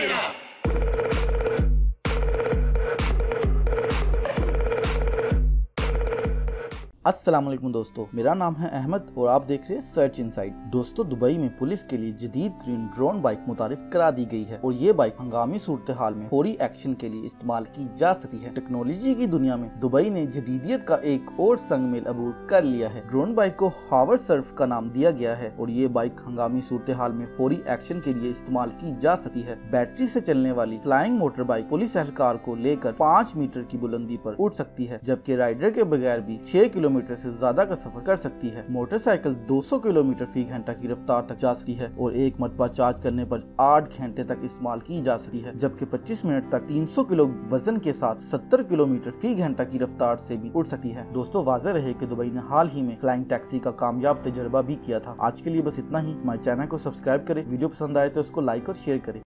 علينا. अस्सलामुअलैकुम दोस्तों, मेरा नाम है अहमद और आप देख रहे हैं सर्च इनसाइड। दोस्तों, दुबई में पुलिस के लिए जदीद तरीन ड्रोन बाइक मुतारिफ करा दी गई है और ये बाइक हंगामी सूरत हाल में फौरी एक्शन के लिए इस्तेमाल की जा सकती है। टेक्नोलॉजी की दुनिया में दुबई ने जदीदियत का एक और संग मेल अबूर कर लिया है। ड्रोन बाइक को हावर सर्फ का नाम दिया गया है और ये बाइक हंगामी सूरत हाल में फौरी एक्शन के लिए इस्तेमाल की जा सकती है। बैटरी से चलने वाली फ्लाइंग मोटर बाइक पुलिस एहलकार को लेकर 5 मीटर की बुलंदी पर उड़ सकती है, जबकि राइडर के बगैर भी 6 किलोमीटर से ज्यादा का सफर कर सकती है। मोटरसाइकिल 200 किलोमीटर फी घंटा की रफ्तार तक जा सकती है और एक मरतबा चार्ज करने पर 8 घंटे तक इस्तेमाल की जा सकती है, जबकि 25 मिनट तक 300 किलो वजन के साथ 70 किलोमीटर फी घंटा की रफ्तार से भी उड़ सकती है। दोस्तों, वाजह रहे कि दुबई ने हाल ही में फ्लाइंग टैक्सी का कामयाब तजर्बा भी किया था। आज के लिए बस इतना ही। हमारे चैनल को सब्सक्राइब करें, वीडियो पसंद आए तो उसको लाइक और शेयर करें।